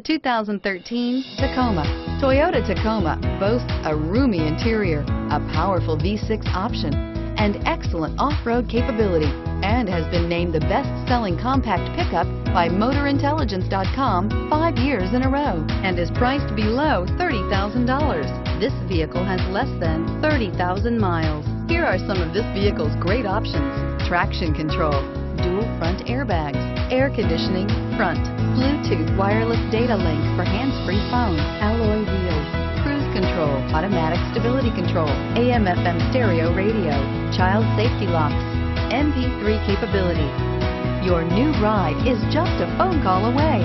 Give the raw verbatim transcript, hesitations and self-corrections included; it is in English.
The two thousand thirteen Tacoma. Toyota Tacoma boasts a roomy interior, a powerful V six option, and excellent off-road capability, and has been named the best-selling compact pickup by Motor Intelligence dot com five years in a row, and is priced below thirty thousand dollars. This vehicle has less than thirty thousand miles. Here are some of this vehicle's great options: traction control, dual front airbags, air conditioning, front, Bluetooth wireless data link for hands-free phone, alloy wheels, cruise control, automatic stability control, A M F M stereo radio, child safety locks, M P three capability. Your new ride is just a phone call away.